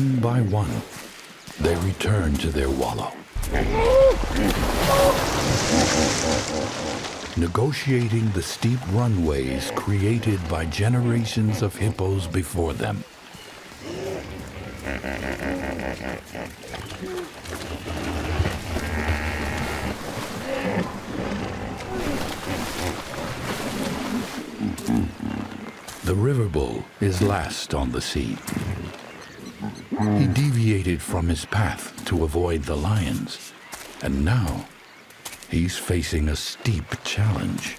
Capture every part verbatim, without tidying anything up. One by one, they return to their wallow, negotiating the steep runways created by generations of hippos before them. The river bull is last on the scene. He deviated from his path to avoid the lions, and now he's facing a steep challenge.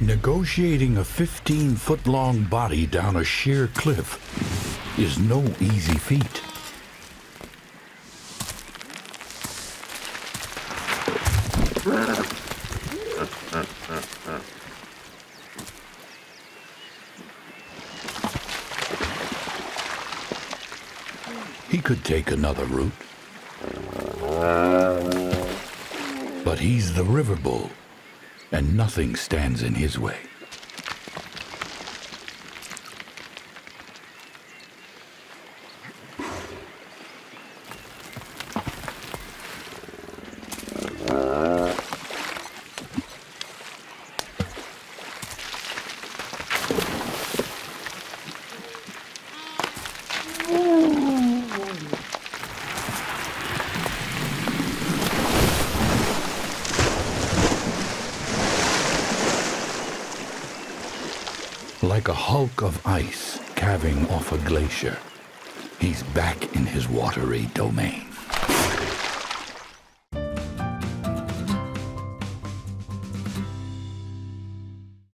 Negotiating a fifteen-foot-long body down a sheer cliff is no easy feat. He could take another route, but he's the river bull, and nothing stands in his way. Like a hulk of ice calving off a glacier, he's back in his watery domain.